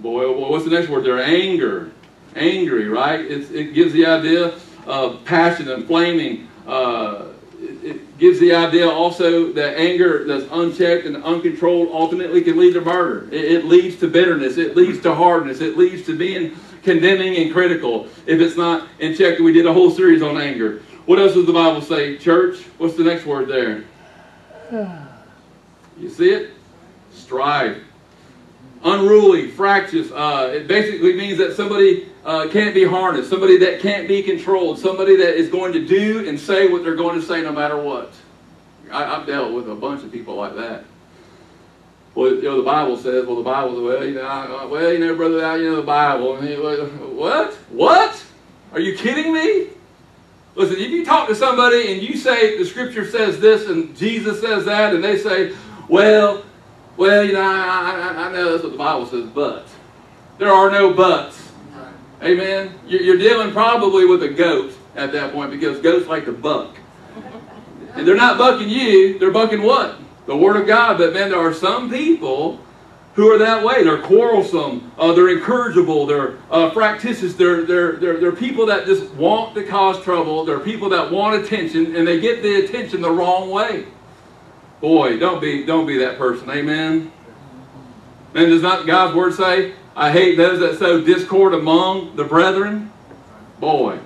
Boy, oh boy, what's the next word there? Anger. Angry, right? It gives the idea of passion and flaming. It gives the idea also that anger that's unchecked and uncontrolled ultimately can lead to murder. It leads to bitterness. It leads to hardness. It leads to being condemning and critical if it's not in check. We did a whole series on anger. What else does the Bible say, church? What's the next word there? You see it? Strife. Unruly, fractious. It basically means that somebody can't be harnessed, somebody that can't be controlled, somebody that is going to do and say what they're going to say no matter what. I've dealt with a bunch of people like that. Well, you know, the Bible says, the Bible. And what? What? Are you kidding me? Listen, if you talk to somebody and you say the Scripture says this and Jesus says that, and they say, well, you know, I know that's what the Bible says, but. There are no buts. Right. Amen? You're dealing probably with a goat at that point, because goats like to buck. And they're not bucking you, they're bucking what? The Word of God. But man, there are some people who are that way. They're quarrelsome, they're incorrigible, they're fractious, they're people that just want to cause trouble, they're people that want attention, and they get the attention the wrong way. Boy, don't be that person, amen? And does not God's Word say, I hate those that sow discord among the brethren? Boy.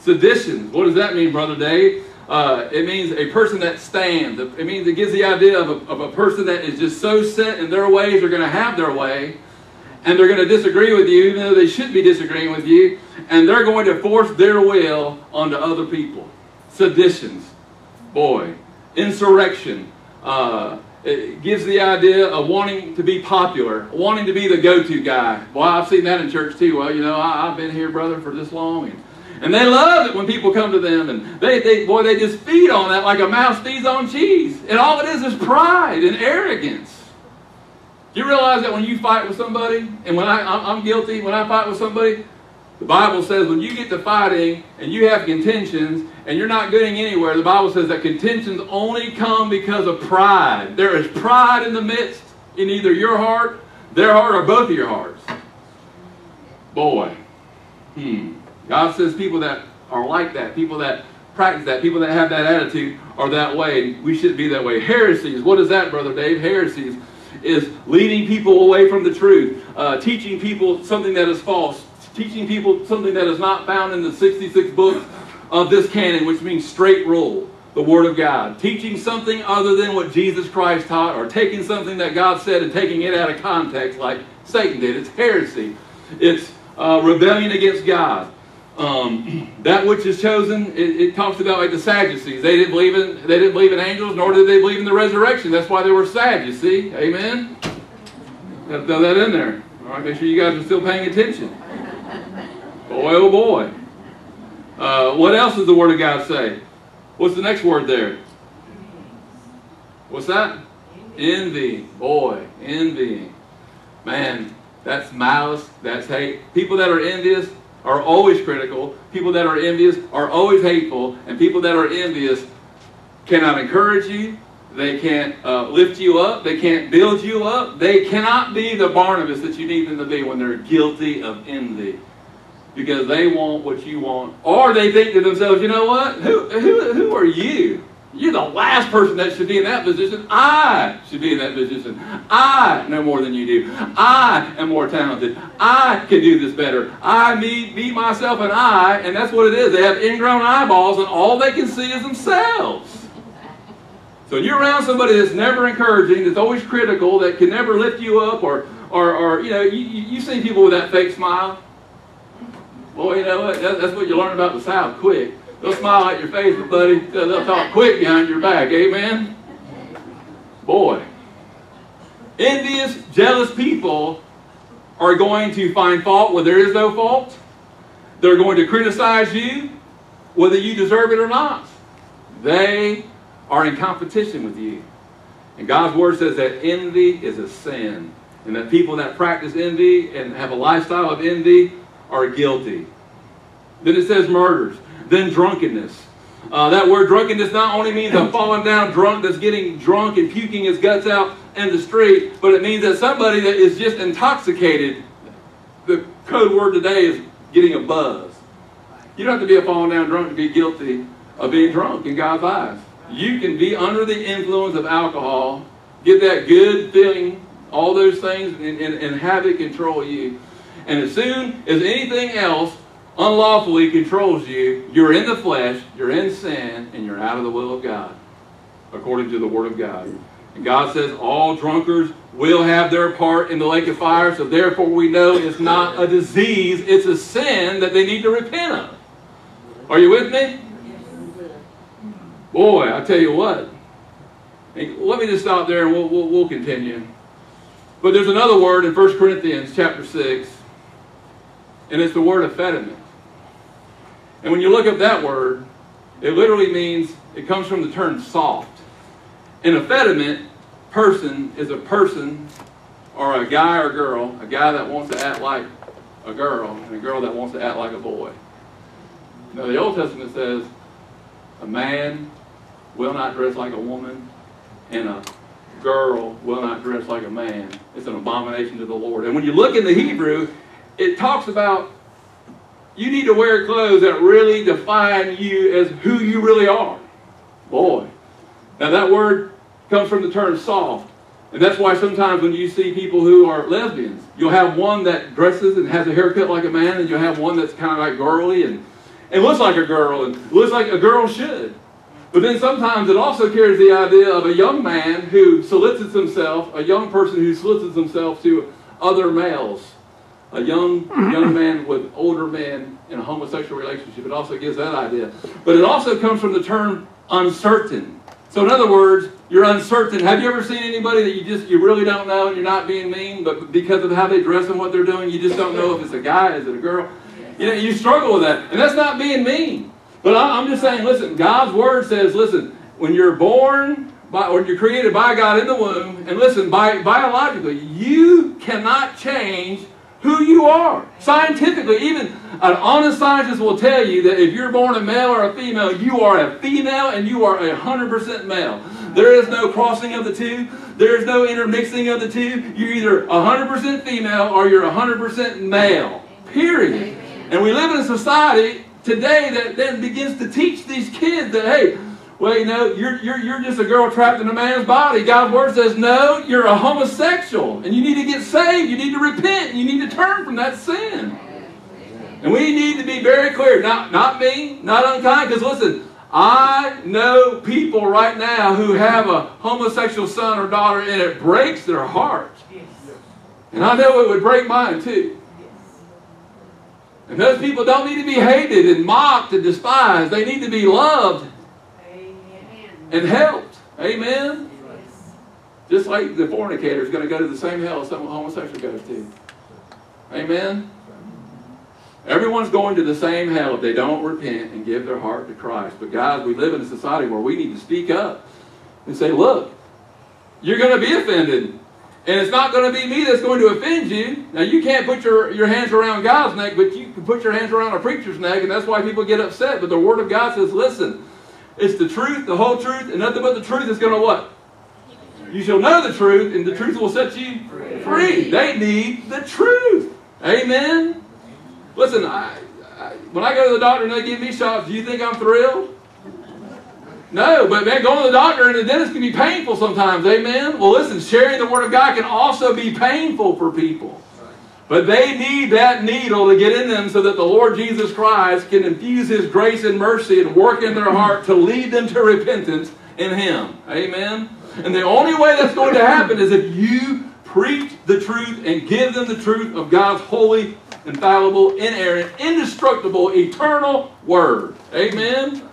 Seditions, what does that mean, Brother Dave? It means a person that stands. It means it gives the idea of a person that is just so set in their ways, they're going to have their way, and they're going to disagree with you, even though they shouldn't be disagreeing with you, and they're going to force their will onto other people. Seditions, boy. Insurrection. It gives the idea of wanting to be popular, wanting to be the go-to guy. Well, I've seen that in church too. Well, you know, I've been here, brother, for this long. And they love it when people come to them, and they just feed on that like a mouse feeds on cheese. And all it is pride and arrogance. Do you realize that when you fight with somebody, and when I'm guilty, when I fight with somebody, the Bible says when you get to fighting and you have contentions and you're not getting anywhere, the Bible says that contentions only come because of pride. There is pride in the midst, in either your heart, their heart, or both of your hearts. Boy. God says people that are like that, people that practice that, people that have that attitude are that way. We should be that way. Heresies. What is that, Brother Dave? Heresies is leading people away from the truth, teaching people something that is false, teaching people something that is not found in the 66 books of this canon, which means straight rule, the Word of God. Teaching something other than what Jesus Christ taught, or taking something that God said and taking it out of context like Satan did. It's heresy. It's rebellion against God. That which is chosen, it talks about like the Sadducees. They didn't believe in angels, nor did they believe in the resurrection. That's why they were sad, you see. Amen? Gotta throw that in there. All right, make sure you guys are still paying attention. Boy, oh boy. What else does the Word of God say? What's the next word there? What's that? Envy. Boy, envying. Man, that's malice, that's hate. People that are envious are always critical. People that are envious are always hateful. And people that are envious cannot encourage you. They can't lift you up. They can't build you up. They cannot be the Barnabas that you need them to be when they're guilty of envy. Because they want what you want. Or they think to themselves, you know what? Who are you? You're the last person that should be in that position. I should be in that position. I know more than you do. I am more talented. I can do this better. I, me, myself, and I. And that's what it is. They have ingrown eyeballs, and all they can see is themselves. So you're around somebody that's never encouraging, that's always critical, that can never lift you up, or you know, you see people with that fake smile. Boy, you know what? That's what you learn about the South quick. They'll smile at your face, but buddy, they'll talk quick behind your back. Amen? Boy. Envious, jealous people are going to find fault where there is no fault. They're going to criticize you whether you deserve it or not. They are in competition with you. And God's Word says that envy is a sin. And that people that practice envy and have a lifestyle of envy are guilty. Then it says murders. Then drunkenness. That word drunkenness not only means a fallen down drunk that's getting drunk and puking his guts out in the street, but it means that somebody that is just intoxicated, the code word today is getting a buzz. You don't have to be a fallen down drunk to be guilty of being drunk in God's eyes. You can be under the influence of alcohol, get that good feeling, all those things, and have it control you. And as soon as anything else unlawfully controls you, you're in the flesh, you're in sin, and you're out of the will of God, according to the Word of God. And God says all drunkards will have their part in the lake of fire, so therefore we know it's not a disease, it's a sin that they need to repent of. Are you with me? Boy, I tell you what. Let me just stop there and we'll continue. But there's another word in 1 Corinthians chapter 6, and it's the word effeminate. And when you look up that word, it literally means, it comes from the term soft. An effeminate person is a person, or a guy or girl, a guy that wants to act like a girl, and a girl that wants to act like a boy. Now the Old Testament says, a man will not dress like a woman, and a girl will not dress like a man. It's an abomination to the Lord. And when you look in the Hebrew, it talks about you need to wear clothes that really define you as who you really are. Boy. Now that word comes from the term soft. And that's why sometimes when you see people who are lesbians, you'll have one that dresses and has a haircut like a man, and you'll have one that's kind of like girly and looks like a girl, and looks like a girl should. But then sometimes it also carries the idea of a young man who solicits himself, a young person who solicits himself to other males. A young man with older men in a homosexual relationship. It also gives that idea. But it also comes from the term uncertain. So in other words, you're uncertain. Have you ever seen anybody that you really don't know, and you're not being mean, but because of how they dress and what they're doing, you just don't know if it's a guy, is it a girl? You know, you struggle with that. And that's not being mean. But I'm just saying, listen, God's Word says, listen, when you're born, when you're created by God in the womb, and listen, biologically, you cannot change who you are. Scientifically, even an honest scientist will tell you that if you're born a male or a female, you are a female and you are 100% male. There is no crossing of the two. There is no intermixing of the two. You're either 100% female or you're 100% male. Period. And we live in a society today that then begins to teach these kids that, hey, well, you know, you're just a girl trapped in a man's body. God's Word says, no, you're a homosexual, and you need to get saved. You need to repent, and you need to turn from that sin. And we need to be very clear, not mean, not unkind, because listen, I know people right now who have a homosexual son or daughter, and it breaks their heart. And I know it would break mine too. And those people don't need to be hated and mocked and despised. They need to be loved and helped. Amen? Yes. Just like the fornicator is going to go to the same hell some homosexual goes to. Amen? Everyone's going to the same hell if they don't repent and give their heart to Christ. But guys, we live in a society where we need to speak up and say, look, you're going to be offended. And it's not going to be me that's going to offend you. Now, you can't put your hands around God's neck, but you can put your hands around a preacher's neck, and that's why people get upset. But the Word of God says, listen, it's the truth, the whole truth, and nothing but the truth is going to what? You shall know the truth, and the truth will set you free. They need the truth. Amen? Listen, when I go to the doctor and they give me shots, do you think I'm thrilled? No, but man, going to the doctor and the dentist can be painful sometimes, amen? Well, listen, sharing the Word of God can also be painful for people. But they need that needle to get in them so that the Lord Jesus Christ can infuse His grace and mercy and work in their heart to lead them to repentance in Him, amen? And the only way that's going to happen is if you preach the truth and give them the truth of God's holy, infallible, inerrant, indestructible, eternal Word, amen?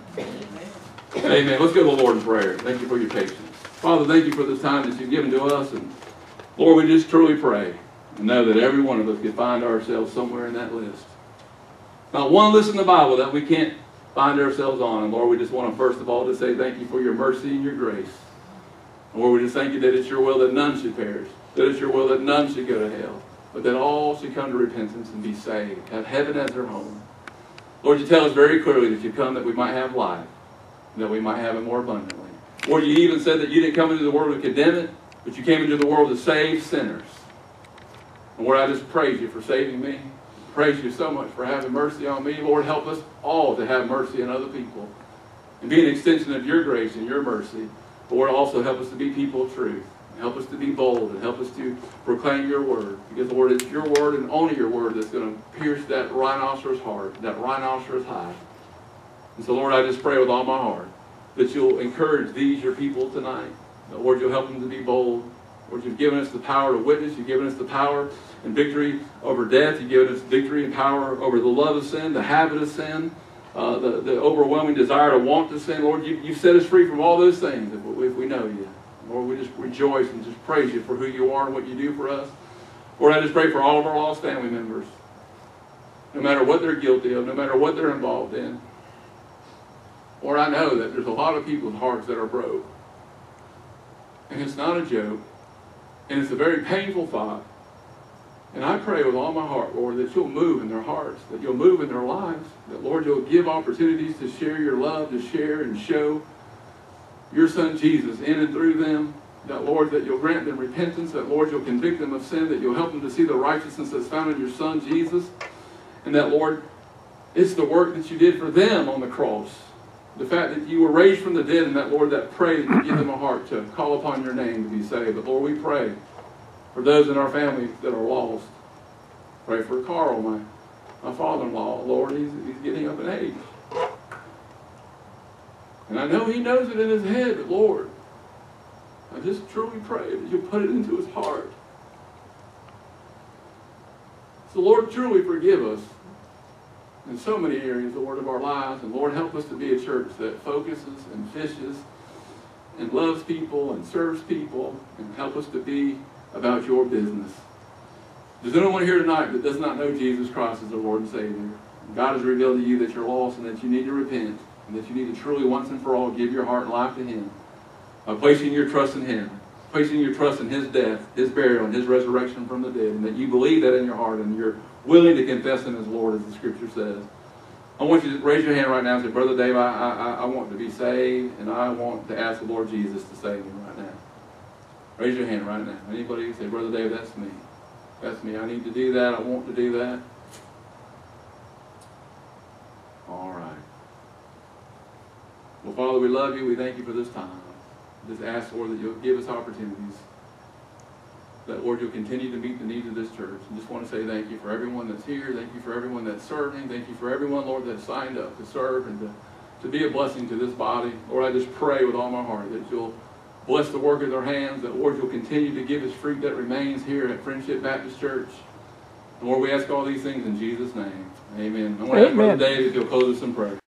Amen. Let's go to the Lord in prayer. Thank you for your patience. Father, thank you for this time that you've given to us. And Lord, we just truly pray and know that every one of us can find ourselves somewhere in that list. Not one list in the Bible that we can't find ourselves on. And Lord, we just want to first of all to say thank you for your mercy and your grace. And Lord, we just thank you that it's your will that none should perish, that it's your will that none should go to hell, but that all should come to repentance and be saved, have heaven as their home. Lord, you tell us very clearly that you come that we might have life. that we might have it more abundantly. Or you even said that you didn't come into the world to condemn it, but you came into the world to save sinners. And Lord, I just praise you for saving me. Praise you so much for having mercy on me. Lord, help us all to have mercy on other people and be an extension of your grace and your mercy. But Lord, also help us to be people of truth. Help us to be bold and help us to proclaim your word. Because, Lord, it's your word and only your word that's going to pierce that rhinoceros heart, that rhinoceros hide. And so, Lord, I just pray with all my heart that you'll encourage these, your people, tonight. That, Lord, you'll help them to be bold. Lord, you've given us the power to witness. You've given us the power and victory over death. You've given us victory and power over the love of sin, the habit of sin, the overwhelming desire to want to sin. Lord, you've set us free from all those things if we know you. Lord, we just rejoice and just praise you for who you are and what you do for us. Lord, I just pray for all of our lost family members, no matter what they're guilty of, no matter what they're involved in. Lord, I know that there's a lot of people's hearts that are broke. And it's not a joke. And it's a very painful thought. And I pray with all my heart, Lord, that you'll move in their hearts, that you'll move in their lives, that, Lord, you'll give opportunities to share your love, to share and show your son Jesus in and through them, that, Lord, that you'll grant them repentance, that, Lord, you'll convict them of sin, that you'll help them to see the righteousness that's found in your son Jesus, and that, Lord, it's the work that you did for them on the cross, the fact that you were raised from the dead, and that, Lord, that pray that you give them a heart to call upon your name to be saved. But, Lord, we pray for those in our family that are lost. Pray for Carl, my father-in-law. Lord, he's getting up in age. And I know he knows it in his head, but Lord, I just truly pray that you'll put it into his heart. So Lord, truly forgive us in so many areas, Lord, of our lives. And Lord, help us to be a church that focuses and fishes and loves people and serves people, and help us to be about your business. There's no one here tonight that does not know Jesus Christ as their Lord and Savior. God has revealed to you that you're lost and that you need to repent, that you need to truly once and for all give your heart and life to him by placing your trust in him, placing your trust in his death, his burial, and his resurrection from the dead, and that you believe that in your heart and you're willing to confess him as Lord, as the scripture says. I want you to raise your hand right now and say, Brother Dave, I want to be saved, and I want to ask the Lord Jesus to save me right now. Raise your hand right now. Anybody can say, Brother Dave, that's me. That's me. I need to do that. I want to do that. All right. Well, Father, we love you. We thank you for this time. Just ask, Lord, that you'll give us opportunities, that, Lord, you'll continue to meet the needs of this church. And just want to say thank you for everyone that's here. Thank you for everyone that's serving. Thank you for everyone, Lord, that's signed up to serve and to be a blessing to this body. Lord, I just pray with all my heart that you'll bless the work of their hands, that, Lord, you'll continue to give us fruit that remains here at Friendship Baptist Church. And, Lord, we ask all these things in Jesus' name. Amen. I want to ask Brother Dave if you'll close us in prayer.